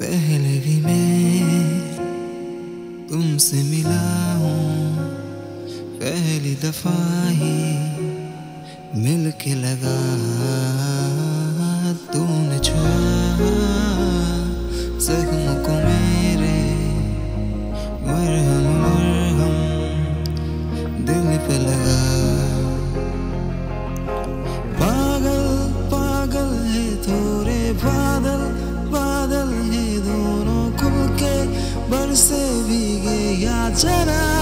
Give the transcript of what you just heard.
पहले भी मैं तुमसे मिला हूँ, पहली दफा ही मिल के लगा तूने छुआ जख्म को मेरे, मरहम मरहम दिल पे लगा। पागल पागल है थोड़े बादल, बादल है दोनों खुल के बरसे भीगे या चना।